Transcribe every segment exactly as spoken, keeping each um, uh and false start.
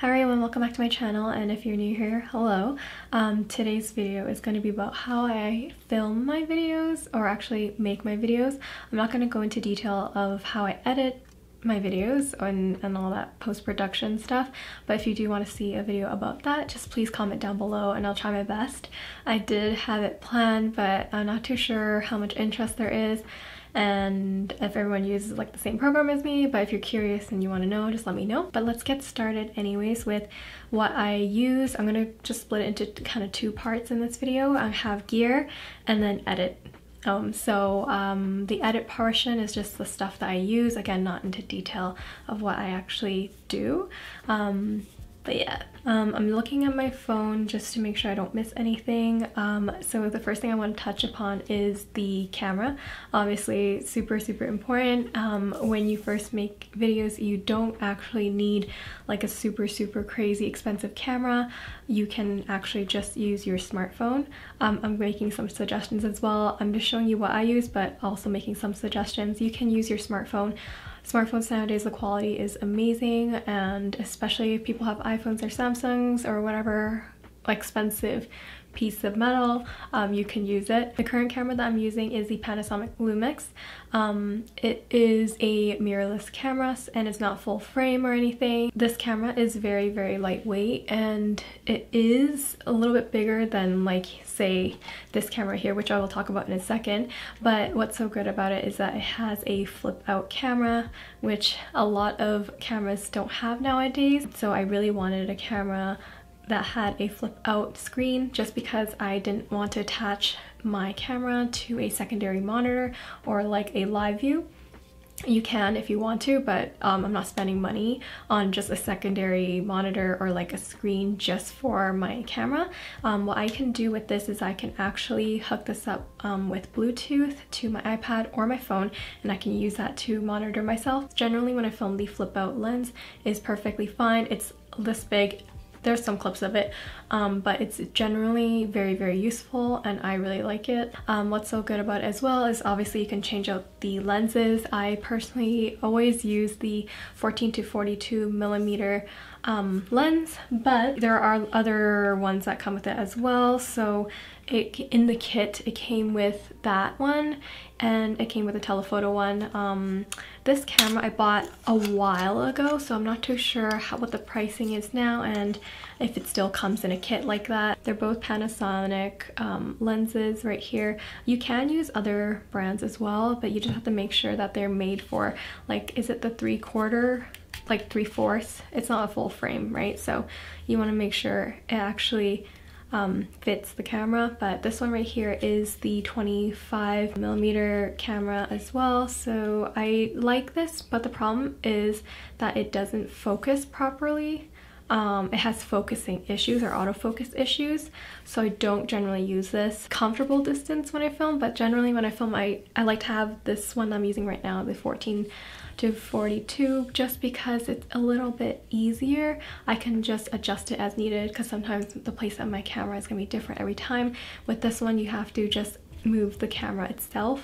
Hi everyone, welcome back to my channel, and if you're new here, hello. Um, today's video is going to be about how I film my videos, or actually make my videos. I'm not going to go into detail of how I edit my videos and, and all that post-production stuff, but if you do want to see a video about that, just please comment down below and I'll try my best. I did have it planned, but I'm not too sure how much interest there is and if everyone uses like the same program as me, but if you're curious and you want to know, just let me know. But let's get started anyways with what I use. I'm going to just split it into kind of two parts in this video. I have gear and then edit. Um, so um, the edit portion is just the stuff that I use, again not into detail of what I actually do. Um, But yeah, um, I'm looking at my phone just to make sure I don't miss anything. Um, so the first thing I want to touch upon is the camera. Obviously super, super important. Um, when you first make videos, you don't actually need like a super, super crazy expensive camera. You can actually just use your smartphone. Um, I'm making some suggestions as well. I'm just showing you what I use, but also making some suggestions. You can use your smartphone. Smartphones nowadays, the quality is amazing, and especially if people have iPhones or Samsungs or whatever expensive piece of metal, um, you can use it. The current camera that I'm using is the Panasonic Lumix. Um, it is a mirrorless camera and it's not full frame or anything. This camera is very, very lightweight, and it is a little bit bigger than like say this camera here, which I will talk about in a second. But what's so good about it is that it has a flip out camera, which a lot of cameras don't have nowadays. So I really wanted a camera that had a flip out screen, just because I didn't want to attach my camera to a secondary monitor or like a live view. You can if you want to, but um, I'm not spending money on just a secondary monitor or like a screen just for my camera. Um, what I can do with this is I can actually hook this up um, with Bluetooth to my iPad or my phone, and I can use that to monitor myself. Generally when I film, the flip out lens is perfectly fine. It's this big. There's some clips of it, um, but it's generally very, very useful, and I really like it. Um, what's so good about it as well is obviously you can change out the lenses. I personally always use the fourteen to forty-two millimeter um, lens, but there are other ones that come with it as well. So it, in the kit, it came with that one, and it came with a telephoto one. Um, this camera I bought a while ago, so I'm not too sure how, what the pricing is now and if it still comes in a kit like that. They're both Panasonic um, lenses right here. You can use other brands as well, but you just have to make sure that they're made for, like, is it the three quarter? Like three fourths? It's not a full frame, right? So you want to make sure it actually Um, fits the camera. But this one right here is the twenty-five millimeter camera as well. So I like this, but the problem is that it doesn't focus properly. Um, it has focusing issues or autofocus issues, so I don't generally use this. Comfortable distance when I film, but generally when I film, I, I like to have this one that I'm using right now, the fourteen to forty-two, just because it's a little bit easier. I can just adjust it as needed, because sometimes the place of my camera is going to be different every time. With this one, you have to just move the camera itself,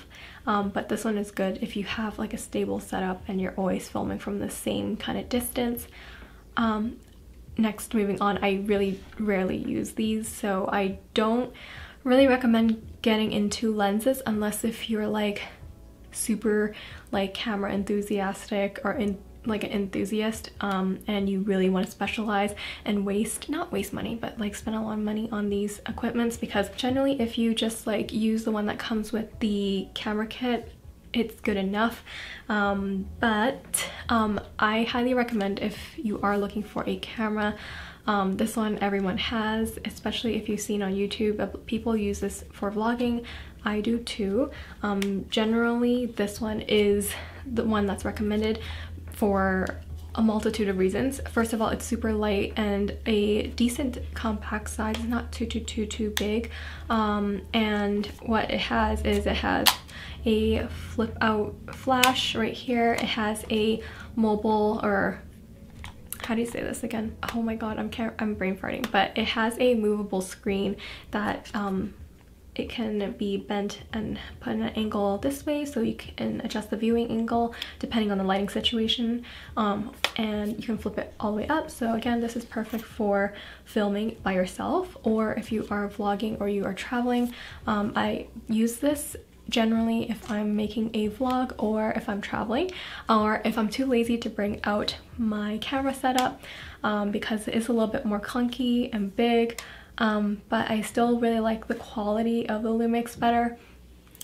um, but this one is good if you have like a stable setup and you're always filming from the same kind of distance. Um, Next, moving on, I really rarely use these, so I don't really recommend getting into lenses unless if you're like super like camera enthusiastic or in like an enthusiast, um, and you really want to specialize and waste, not waste money, but like spend a lot of money on these equipments, because generally if you just like use the one that comes with the camera kit, it's good enough. Um, but um, I highly recommend if you are looking for a camera, um, this one everyone has, especially if you've seen on YouTube, people use this for vlogging. I do too. Um, generally this one is the one that's recommended for a multitude of reasons. First of all, it's super light and a decent compact size, not too too too too big, um, and what it has is it has a flip out flash right here. It has a mobile, or how do you say this again? Oh my god, I'm I'm brain farting. But it has a movable screen that um, it can be bent and put in an angle this way, so you can adjust the viewing angle depending on the lighting situation, um, and you can flip it all the way up. So again, this is perfect for filming by yourself, or if you are vlogging or you are traveling. um, I use this generally if I'm making a vlog, or if I'm traveling, or if I'm too lazy to bring out my camera setup, um, because it is a little bit more clunky and big. Um, but I still really like the quality of the Lumix better.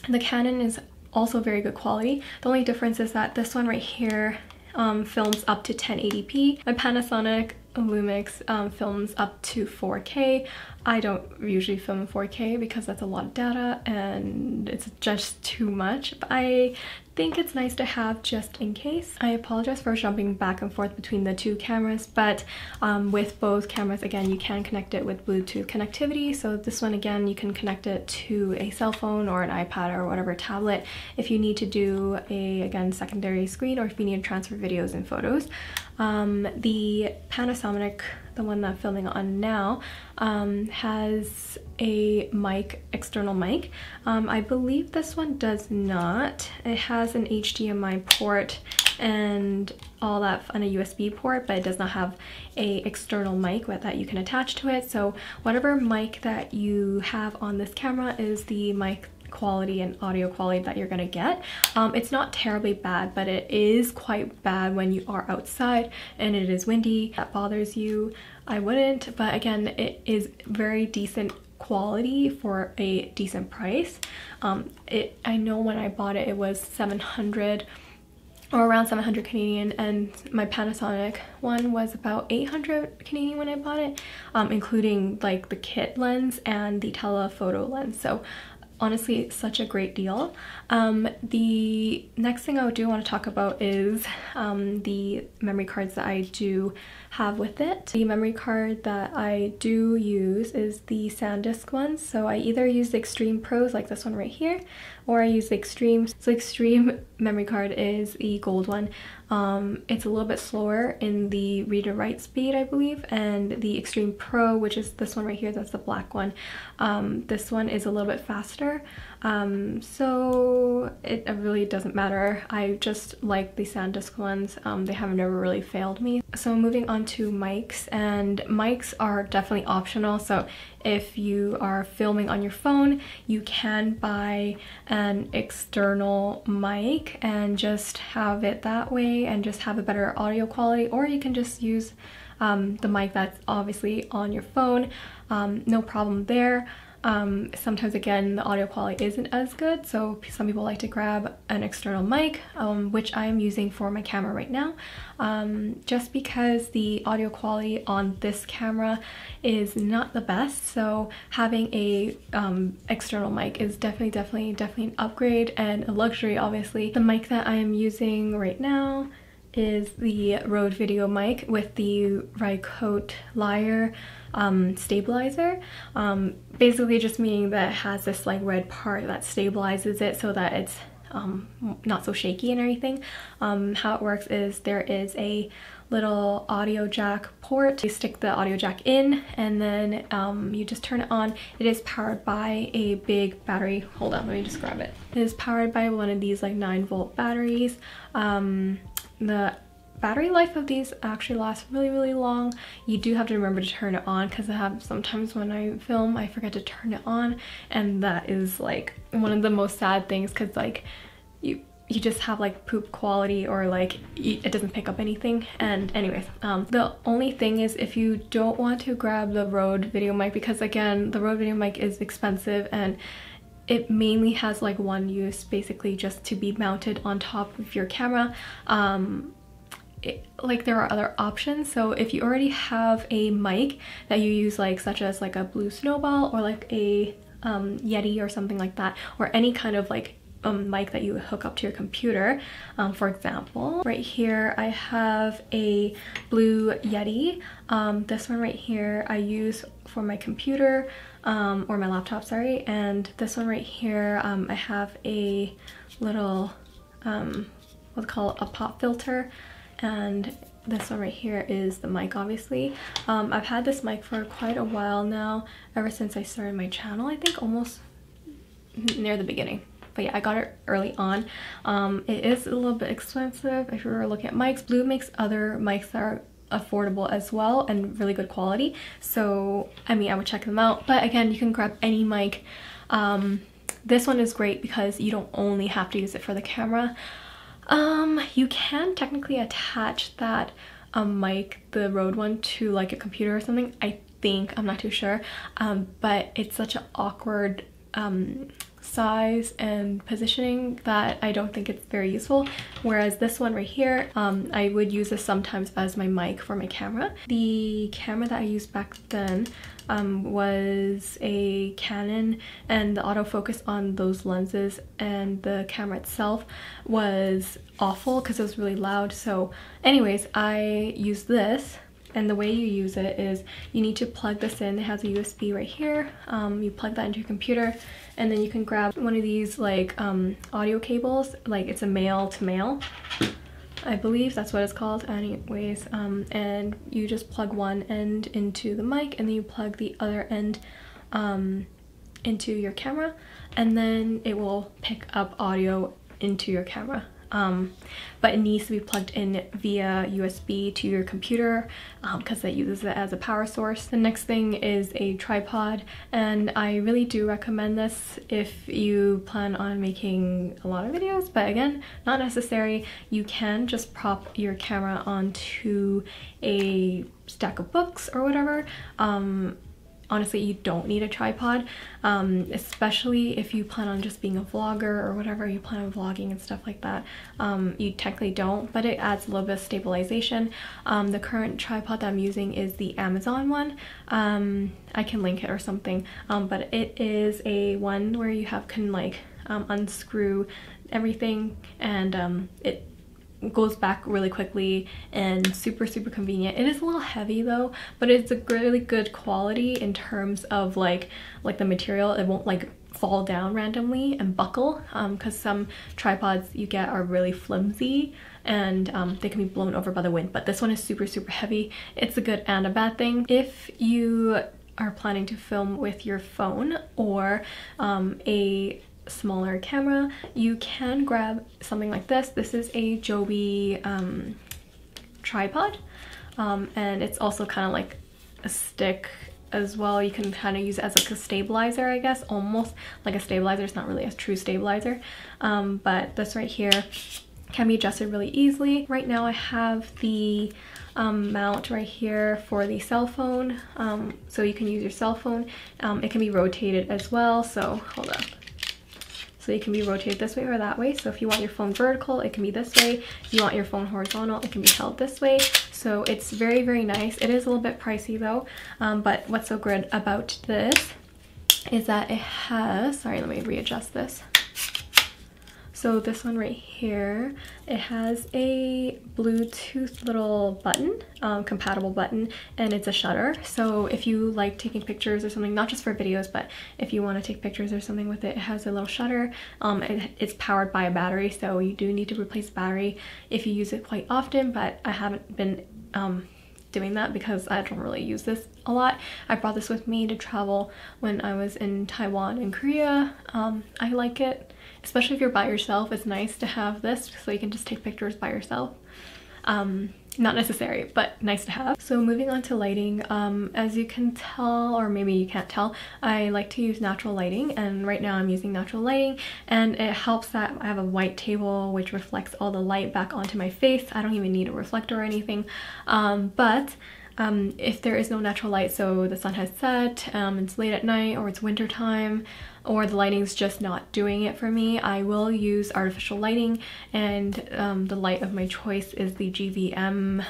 The Canon is also very good quality. The only difference is that this one right here um, films up to ten eighty p. My Panasonic Lumix um, films up to four K. I don't usually film in four K because that's a lot of data and it's just too much, but I think it's nice to have just in case. I apologize for jumping back and forth between the two cameras, but um, with both cameras, again, you can connect it with Bluetooth connectivity. So this one, again, you can connect it to a cell phone or an iPad or whatever tablet if you need to do a, again, secondary screen, or if you need to transfer videos and photos. Um, the Panasonic, the one that I'm filming on now, um, has a mic, external mic. Um, I believe this one does not. It has an H D M I port and all that on a U S B port, but it does not have a external mic with that you can attach to it. So whatever mic that you have on this camera is the mic quality and audio quality that you're gonna get. Um, it's not terribly bad, but it is quite bad when you are outside and it is windy. That bothers you, I wouldn't, but again, it is very decent quality for a decent price. Um, it I know when I bought it, it was seven hundred or around seven hundred Canadian, and my Panasonic one was about eight hundred Canadian when I bought it, um, including like the kit lens and the telephoto lens. So honestly, it's such a great deal. Um, the next thing I do want to talk about is um, the memory cards that I do have with it. The memory card that I do use is the SanDisk one. So I either use the Extreme Pros, like this one right here, or I use the Extreme. So Extreme memory card is the gold one. Um, it's a little bit slower in the read and write speed, I believe, and the Extreme Pro, which is this one right here, that's the black one. Um, this one is a little bit faster. Um, so it really doesn't matter. I just like the SanDisk ones. Um, they have never really failed me. So moving on to mics, and mics are definitely optional. So if you are filming on your phone, you can buy an external mic and just have it that way and just have a better audio quality, or you can just use um, the mic that's obviously on your phone. Um, no problem there. Um, sometimes, again, the audio quality isn't as good, so some people like to grab an external mic, um, which I am using for my camera right now, um, just because the audio quality on this camera is not the best. So having a um, external mic is definitely definitely definitely an upgrade and a luxury. Obviously, the mic that I am using right now is the Rode video mic with the Rycote Lyre um, stabilizer. Um, basically just meaning that it has this like red part that stabilizes it so that it's um, not so shaky and everything. Um, how it works is there is a little audio jack port. You stick the audio jack in and then um, you just turn it on. It is powered by a big battery. Hold on, let me just grab it. It is powered by one of these like nine volt batteries. Um, The battery life of these actually lasts really, really long. You do have to remember to turn it on, because I have sometimes when I film, I forget to turn it on, and that is like one of the most sad things, because like you you just have like poop quality, or like it doesn't pick up anything. And anyways, um, the only thing is if you don't want to grab the Rode video mic, because again, the Rode video mic is expensive and it mainly has like one use, basically just to be mounted on top of your camera. Um, it, like there are other options. So if you already have a mic that you use, like such as like a Blue Snowball or like a um, Yeti or something like that, or any kind of like a mic that you hook up to your computer, um, for example. Right here I have a Blue Yeti. Um, this one right here I use for my computer, um, or my laptop, sorry. And this one right here, um, I have a little, um, what's called a pop filter. And this one right here is the mic, obviously. Um, I've had this mic for quite a while now, ever since I started my channel, I think almost near the beginning. But yeah, I got it early on. Um, it is a little bit expensive if you're looking at mics. Blue makes other mics that are affordable as well and really good quality. So, I mean, I would check them out. But again, you can grab any mic. Um, this one is great because you don't only have to use it for the camera. Um, you can technically attach that um, mic, the Rode one, to like a computer or something. I think, I'm not too sure. Um, but it's such an awkward um, size and positioning that I don't think it's very useful, whereas this one right here, um, I would use this sometimes as my mic for my camera. The camera that I used back then um, was a Canon, and the autofocus on those lenses and the camera itself was awful because it was really loud. So anyways, I used this. And the way you use it is you need to plug this in. It has a U S B right here. Um, you plug that into your computer, and then you can grab one of these like um, audio cables. Like, it's a male to male, I believe that's what it's called. Anyways, um, and you just plug one end into the mic, and then you plug the other end um, into your camera, and then it will pick up audio into your camera. Um, but it needs to be plugged in via U S B to your computer because um, it uses it as a power source. The next thing is a tripod, and I really do recommend this if you plan on making a lot of videos, but again, not necessary. You can just prop your camera onto a stack of books or whatever. Um, Honestly, you don't need a tripod, um, especially if you plan on just being a vlogger or whatever, you plan on vlogging and stuff like that. Um, you technically don't, but it adds a little bit of stabilization. Um, the current tripod that I'm using is the Amazon one. Um, I can link it or something, um, but it is a one where you have can like um, unscrew everything, and um, it goes back really quickly and super super convenient. It is a little heavy though, but it's a really good quality in terms of like like the material. It won't like fall down randomly and buckle, um because some tripods you get are really flimsy and um they can be blown over by the wind, but this one is super super heavy. It's a good and a bad thing if you are planning to film with your phone or um a smaller camera. You can grab something like this. This is a Joby um, tripod, um, and it's also kind of like a stick as well. You can kind of use it as like a stabilizer, I guess, almost like a stabilizer. It's not really a true stabilizer, um, but this right here can be adjusted really easily. Right now I have the um, mount right here for the cell phone, um, so you can use your cell phone. Um, it can be rotated as well, so hold up. So it can be rotated this way or that way. So if you want your phone vertical, it can be this way. If you want your phone horizontal, it can be held this way. So it's very, very nice. It is a little bit pricey though, um, but what's so good about this is that it has, sorry, let me readjust this. So this one right here, it has a Bluetooth little button, um, compatible button, and it's a shutter. So if you like taking pictures or something, not just for videos, but if you want to take pictures or something with it, it has a little shutter. Um, it, it's powered by a battery, so you do need to replace battery if you use it quite often, but I haven't been um, doing that because I don't really use this a lot. I brought this with me to travel when I was in Taiwan and Korea. Um, I like it, especially if you're by yourself. It's nice to have this so you can just take pictures by yourself. Um, not necessary, but nice to have. So moving on to lighting, um, as you can tell, or maybe you can't tell, I like to use natural lighting, and right now I'm using natural lighting, and it helps that I have a white table which reflects all the light back onto my face. I don't even need a reflector or anything, um, but um, if there is no natural light, so the sun has set, um, it's late at night, or it's winter time, or the lighting's just not doing it for me, I will use artificial lighting, and um, the light of my choice is the G V M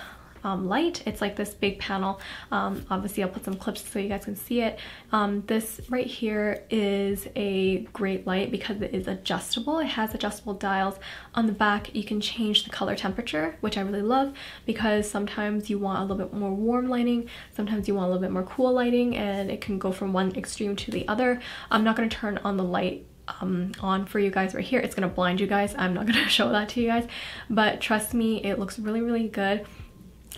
um, light. It's like this big panel. Um, obviously, I'll put some clips so you guys can see it. Um, this right here is a great light because it is adjustable. It has adjustable dials on the back. You can change the color temperature, which I really love because sometimes you want a little bit more warm lighting, sometimes you want a little bit more cool lighting, and it can go from one extreme to the other. I'm not going to turn on the light Um, on for you guys right here. It's gonna blind you guys. I'm not gonna show that to you guys, but trust me, it looks really really good,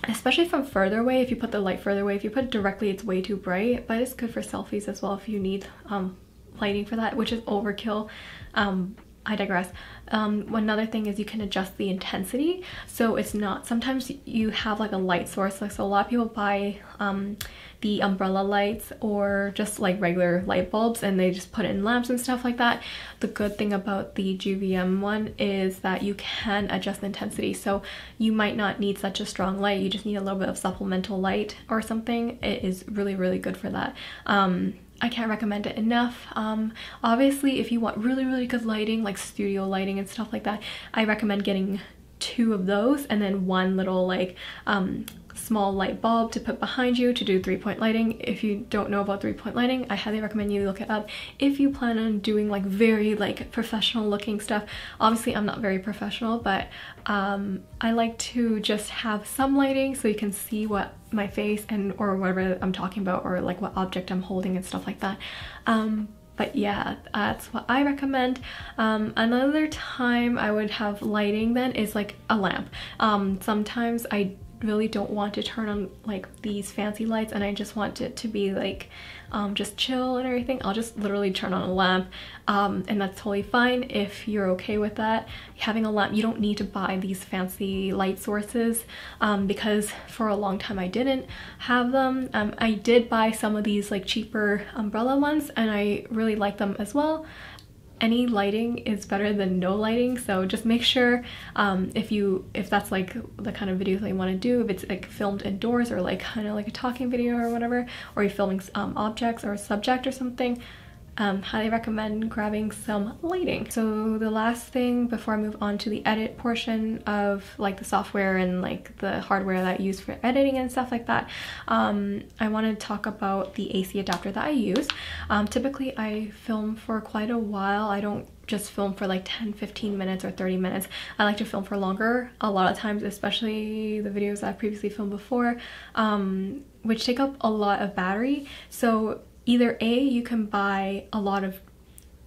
especially from further away. If you put the light further away, if you put it directly, it's way too bright, but it's good for selfies as well if you need um lighting for that, which is overkill. Um, I digress. Um, another thing is you can adjust the intensity. So it's not, sometimes you have like a light source. Like, so a lot of people buy um, the umbrella lights or just like regular light bulbs, and they just put in lamps and stuff like that. The good thing about the G V M one is that you can adjust the intensity. So you might not need such a strong light. You just need a little bit of supplemental light or something. It is really, really good for that. Um, I can't recommend it enough. Um, obviously, if you want really, really good lighting, like studio lighting and stuff like that, I recommend getting two of those and then one little like um, small light bulb to put behind you to do three-point lighting. If you don't know about three-point lighting, I highly recommend you look it up. If you plan on doing like very like professional looking stuff, obviously I'm not very professional, but um, I like to just have some lighting so you can see what my face and or whatever I'm talking about, or like what object I'm holding and stuff like that. Um, but yeah, that's what I recommend. Um, another time I would have lighting then is like a lamp. Um, sometimes I really don't want to turn on like these fancy lights and I just want it to be like um, just chill and everything. I'll just literally turn on a lamp, um, and that's totally fine if you're okay with that. Having a lamp, you don't need to buy these fancy light sources, um, because for a long time I didn't have them. Um, I did buy some of these like cheaper umbrella ones and I really like them as well. Any lighting is better than no lighting, so just make sure um, if you if that's like the kind of video that you want to do, if it's like filmed indoors or like kind of like a talking video or whatever, or you're filming um, objects or a subject or something, um, highly recommend grabbing some lighting. So the last thing before I move on to the edit portion of like the software and like the hardware that I use for editing and stuff like that, um, I want to talk about the A C adapter that I use. Um, typically I film for quite a while. I don't just film for like ten, fifteen minutes or thirty minutes. I like to film for longer a lot of times, especially the videos I've previously filmed before, um, which take up a lot of battery. So either A, you can buy a lot of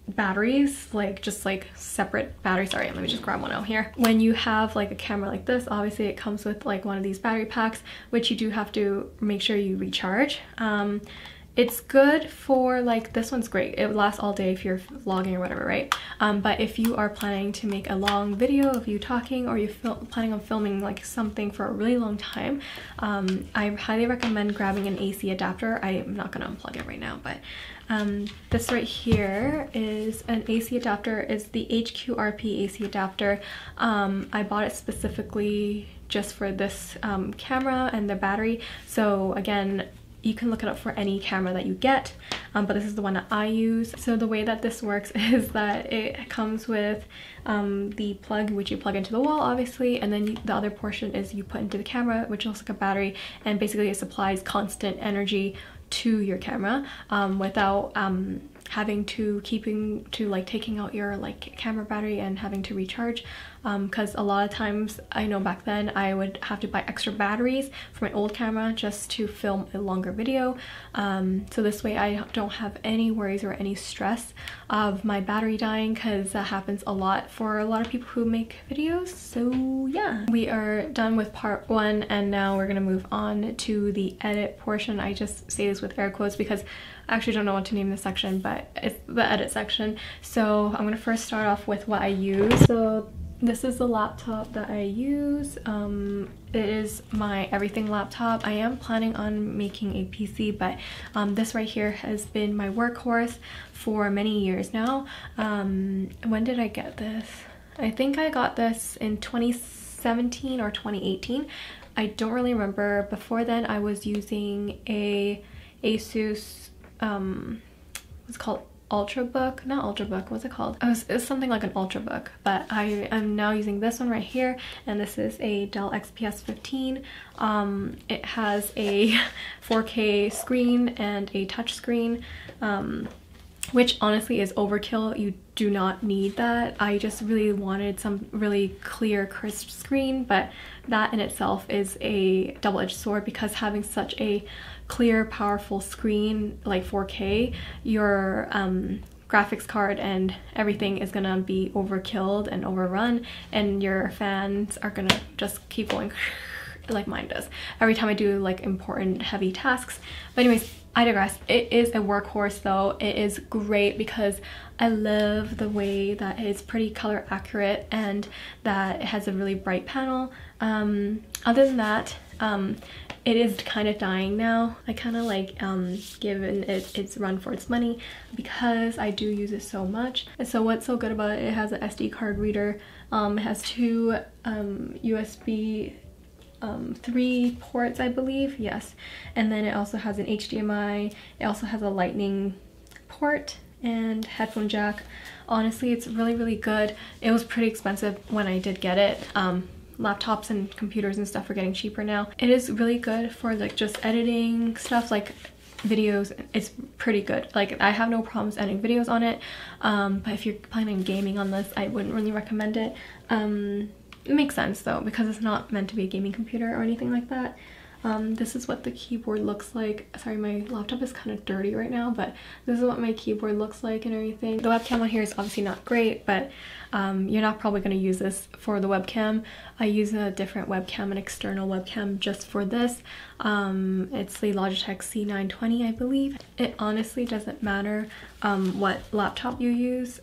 batteries, like just like separate batteries. Sorry, let me just grab one out here. When you have like a camera like this, obviously it comes with like one of these battery packs, which you do have to make sure you recharge. Um, it's good for like, this one's great. It lasts all day if you're vlogging or whatever, right? Um, but if you are planning to make a long video of you talking, or you're planning on filming like something for a really long time, um, I highly recommend grabbing an A C adapter. I'm not gonna unplug it right now, but um, this right here is an A C adapter. It's the H Q R P A C adapter. Um, I bought it specifically just for this um, camera and the battery. So again, you can look it up for any camera that you get, um, but this is the one that I use. So the way that this works is that it comes with um, the plug, which you plug into the wall, obviously, and then you, the other portion is you put into the camera, which looks like a battery, and basically it supplies constant energy to your camera um, without um, having to keeping to like taking out your like camera battery and having to recharge, because um, a lot of times I know back then I would have to buy extra batteries for my old camera just to film a longer video. Um, so this way I don't have any worries or any stress of my battery dying, because that happens a lot for a lot of people who make videos. So yeah, we are done with part one and now we're gonna move on to the edit portion. I just say this with air quotes because I actually don't know what to name this section, but it's the edit section. So I'm gonna first start off with what I use. So this is the laptop that I use. Um, it is my everything laptop. I am planning on making a P C, but um, this right here has been my workhorse for many years now. Um, when did I get this? I think I got this in twenty seventeen or twenty eighteen. I don't really remember. Before then I was using a Asus, um what's it called, ultrabook not ultrabook what's it called it was, it was something like an ultrabook, but I am now using this one right here, and this is a Dell X P S fifteen. Um it has a four K screen and a touch screen, um which honestly is overkill. You do not need that. I just really wanted some really clear, crisp screen, but that in itself is a double-edged sword, because having such a clear, powerful screen like four K, your um, graphics card and everything is gonna be overkilled and overrun, and your fans are gonna just keep going like mine does every time I do like important heavy tasks. But anyways, I digress. It is a workhorse though. It is great because I love the way that it's pretty color accurate and that it has a really bright panel. Um, other than that, um, it is kind of dying now. I kind of like um, given it its run for its money because I do use it so much. And so what's so good about it, it has an S D card reader, um, it has two um, U S B Um, three ports, I believe, yes, and then it also has an H D M I, it also has a lightning port and headphone jack. Honestly, it's really really good. It was pretty expensive when I did get it. Um, laptops and computers and stuff are getting cheaper now. It is really good for like just editing stuff like videos. It's pretty good. Like I have no problems editing videos on it, um, but if you're planning on gaming on this, I wouldn't really recommend it. Um, It makes sense though because it's not meant to be a gaming computer or anything like that. Um, this is what the keyboard looks like. Sorry, my laptop is kind of dirty right now, but this is what my keyboard looks like and everything. The webcam on here is obviously not great, but um, you're not probably going to use this for the webcam. I use a different webcam, an external webcam, just for this. Um, it's the Logitech C nine twenty, I believe. It honestly doesn't matter um, what laptop you use.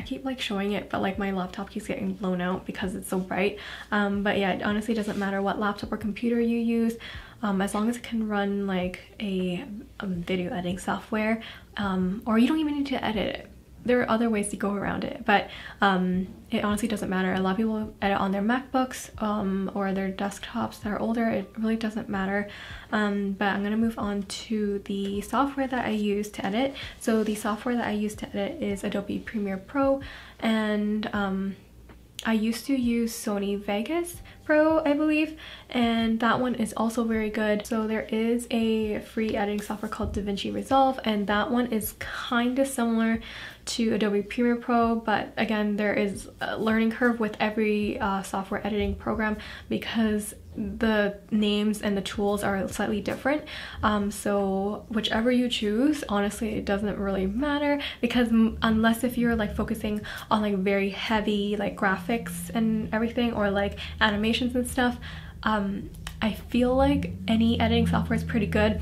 I keep like showing it, but like my laptop keeps getting blown out because it's so bright. Um, but yeah, it honestly doesn't matter what laptop or computer you use, um, as long as it can run like a, a video editing software, um, or you don't even need to edit it. There are other ways to go around it, but um, it honestly doesn't matter. A lot of people edit on their MacBooks um, or their desktops that are older. It really doesn't matter. Um, but I'm gonna move on to the software that I use to edit. So the software that I use to edit is Adobe Premiere Pro, and um, I used to use Sony Vegas Pro, I believe, and that one is also very good. So there is a free editing software called DaVinci Resolve, and that one is kind of similar to Adobe Premiere Pro, but again, there is a learning curve with every uh, software editing program because the names and the tools are slightly different. Um, so whichever you choose, honestly, it doesn't really matter because unless if you're like focusing on like very heavy like graphics and everything or like animations and stuff, um, I feel like any editing software is pretty good.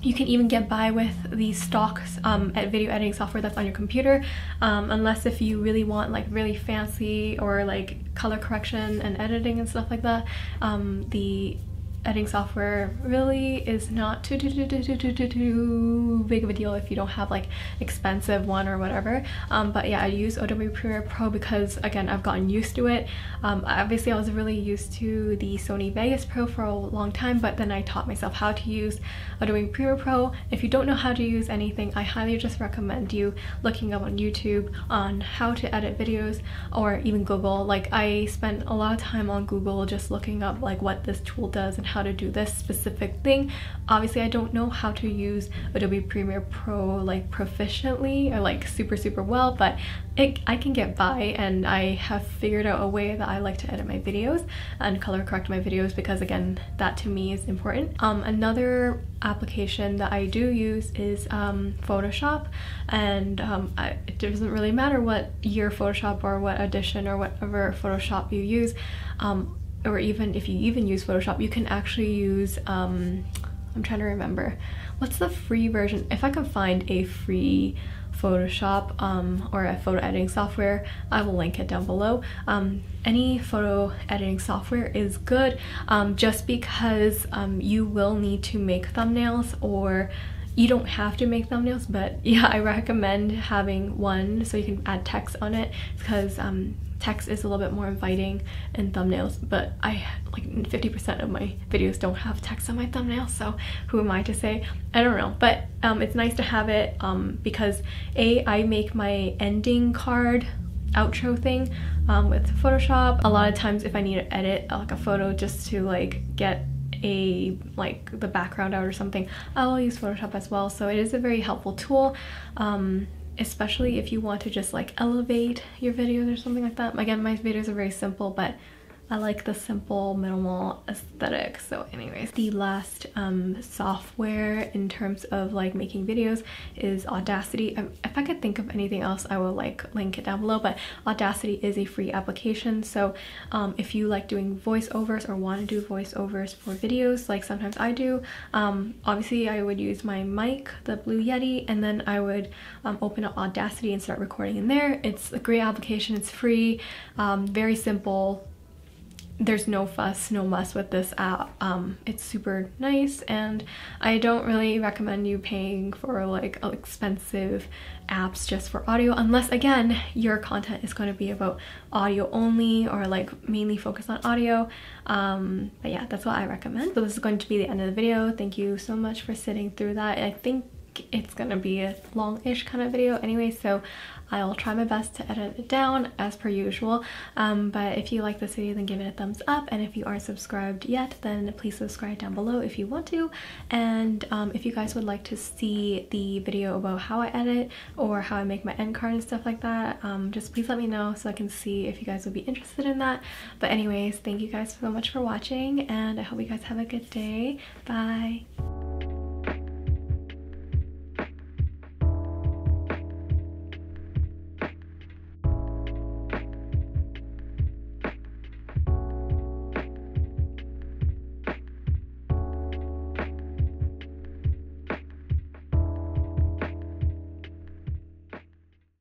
You can even get by with the stock um, video editing software that's on your computer, um, unless if you really want like really fancy or like color correction and editing and stuff like that. Um, the editing software really is not too, too, too, too, too, too, too big of a deal if you don't have like expensive one or whatever. Um, but yeah, I use Adobe Premiere Pro because again, I've gotten used to it. Um, obviously I was really used to the Sony Vegas Pro for a long time, but then I taught myself how to use Adobe Premiere Pro. If you don't know how to use anything, I highly just recommend you looking up on YouTube on how to edit videos or even Google. Like I spent a lot of time on Google just looking up like what this tool does and how to do this specific thing. Obviously I don't know how to use Adobe Premiere Pro like proficiently or like super super well, but it, I can get by, and I have figured out a way that I like to edit my videos and color correct my videos because again, that to me is important. Um, another application that I do use is um, Photoshop, and um, I, it doesn't really matter what year Photoshop or what edition or whatever Photoshop you use. Um, or even if you even use Photoshop, you can actually use, um, I'm trying to remember, what's the free version? If I can find a free Photoshop um, or a photo editing software, I will link it down below. Um, any photo editing software is good, um, just because um, you will need to make thumbnails, or you don't have to make thumbnails, but yeah, I recommend having one so you can add text on it because um, text is a little bit more inviting in thumbnails, but I like fifty percent of my videos don't have text on my thumbnails, so who am I to say? I don't know, but um, it's nice to have it um, because A, I make my ending card outro thing um, with Photoshop. A lot of times if I need to edit like a photo just to like get a like the background out or something, I'll use Photoshop as well. So it is a very helpful tool, um, especially if you want to just like elevate your videos or something like that. Again, my videos are very simple, but I like the simple, minimal aesthetic. So anyways, the last um, software in terms of like making videos is Audacity. If I could think of anything else, I will like link it down below, but Audacity is a free application. So um, if you like doing voiceovers or want to do voiceovers for videos, like sometimes I do, um, obviously I would use my mic, the Blue Yeti, and then I would um, open up Audacity and start recording in there. It's a great application, it's free, um, very simple. There's no fuss, no muss with this app. Um, it's super nice, and I don't really recommend you paying for like expensive apps just for audio, unless again, your content is going to be about audio only or like mainly focused on audio. Um, but yeah, that's what I recommend. So this is going to be the end of the video. Thank you so much for sitting through that. I think it's gonna be a long-ish kind of video anyway, so I'll try my best to edit it down as per usual, um, but if you like this video then give it a thumbs up, and if you aren't subscribed yet then please subscribe down below if you want to. And um, if you guys would like to see the video about how I edit or how I make my end card and stuff like that, um, just please let me know so I can see if you guys would be interested in that. But anyways, thank you guys so much for watching, and I hope you guys have a good day. Bye!